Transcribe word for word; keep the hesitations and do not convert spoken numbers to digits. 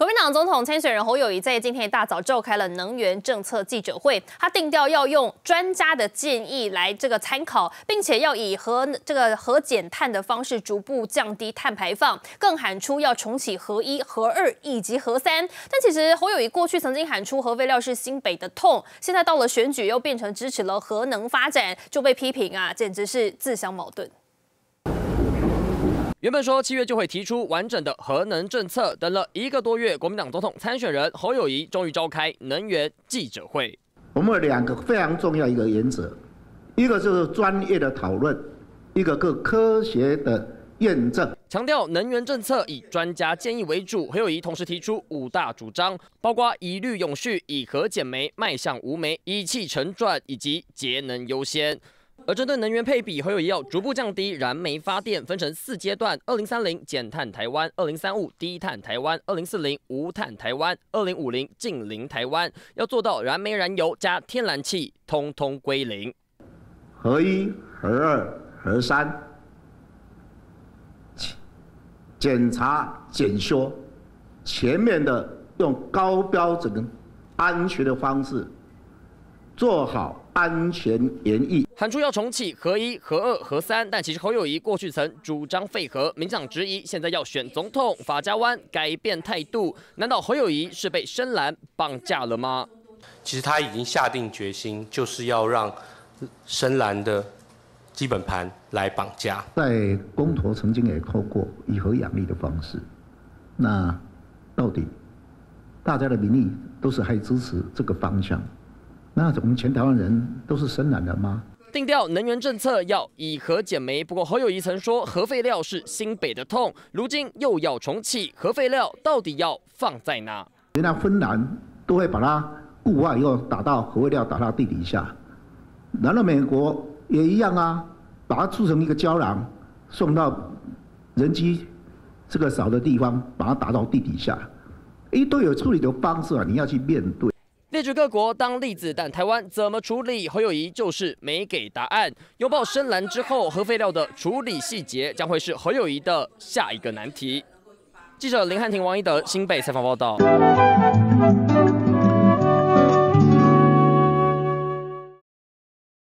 国民党总统参选人侯友宜在今天一大早召开了能源政策记者会，他定调要用专家的建议来这个参考，并且要以核这个核减碳的方式逐步降低碳排放，更喊出要重启核一、核二以及核三。但其实侯友宜过去曾经喊出核废料是新北的痛，现在到了选举又变成支持了核能发展，就被批评啊，简直是自相矛盾。 原本说七月就会提出完整的核能政策，等了一个多月，国民党总统参选人侯友宜终于召开能源记者会。我们有两个非常重要一个原则，一个就是专业的讨论，一个更科学的验证。强调能源政策以专家建议为主，侯友宜同时提出五大主张，包括一律永续、以核减煤迈向无煤、一气成转以及节能优先。 而针对能源配比，侯友宜要逐步降低燃煤发电，分成四阶段：二零三零减碳台湾、二零三五低碳台湾、二零四零无碳台湾、二零五零近零台湾，要做到燃煤、燃油加天然气通通归零。核一、核二、核三，检查检修，全面的用高标准、安全的方式做好。 安全演绎，喊出要重启核一、核二、核三，但其实侯友宜过去曾主张废核，民党质疑，现在要选总统，法家湾改变态度，难道侯友宜是被深蓝绑架了吗？其实他已经下定决心，就是要让深蓝的基本盘来绑架。在公投曾经也透过以核养力的方式，那到底大家的民意都是还支持这个方向？ 那我们全台湾人都是深蓝人吗？定调能源政策要以核减煤，不过侯友宜曾说核废料是新北的痛，如今又要重启核废料，到底要放在哪？原来芬兰都会把它固化以后打到核废料打到地底下，然后美国也一样啊，把它铸成一个胶囊，送到人机这个少的地方，把它打到地底下，诶，都有处理的方式啊，你要去面对。 列举各国当例子，但台湾怎么处理？侯友宜就是没给答案。拥抱深蓝之后，核废料的处理细节将会是侯友宜的下一个难题。记者林汉庭、王一德，新北采访报道。